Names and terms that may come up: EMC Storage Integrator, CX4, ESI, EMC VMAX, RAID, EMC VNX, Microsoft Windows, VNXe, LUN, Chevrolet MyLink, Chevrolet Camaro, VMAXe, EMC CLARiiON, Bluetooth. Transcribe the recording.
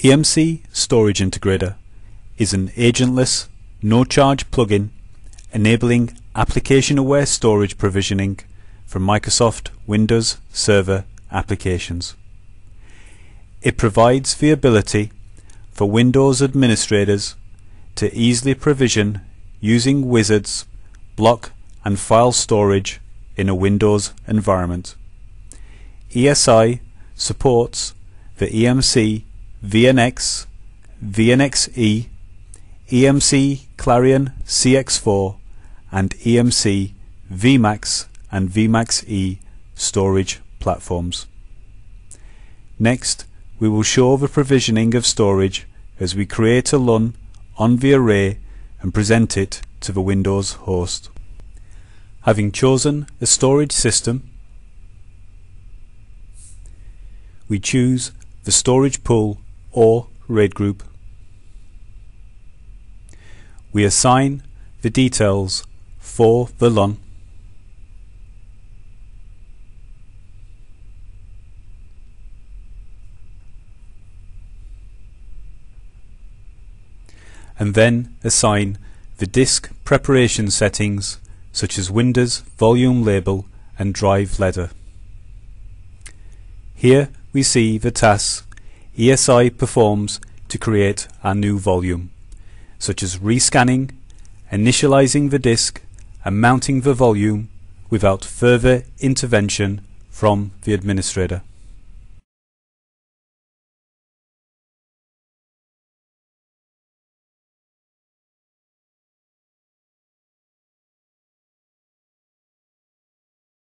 EMC Storage Integrator is an agentless, no-charge plugin enabling application-aware storage provisioning for Microsoft Windows Server applications. It provides the ability for Windows administrators to easily provision using wizards, block and file storage in a Windows environment. ESI supports the EMC VNX, VNXE, EMC CLARiiON CX4 and EMC VMAX and VMAXE storage platforms. Next, we will show the provisioning of storage as we create a LUN on the array and present it to the Windows host. Having chosen a storage system, we choose the storage pool or RAID group. We assign the details for the LUN. And then assign the disk preparation settings such as Windows volume label and drive ladder. Here we see the tasks ESI performs to create our new volume, such as rescanning, initializing the disk and mounting the volume without further intervention from the administrator.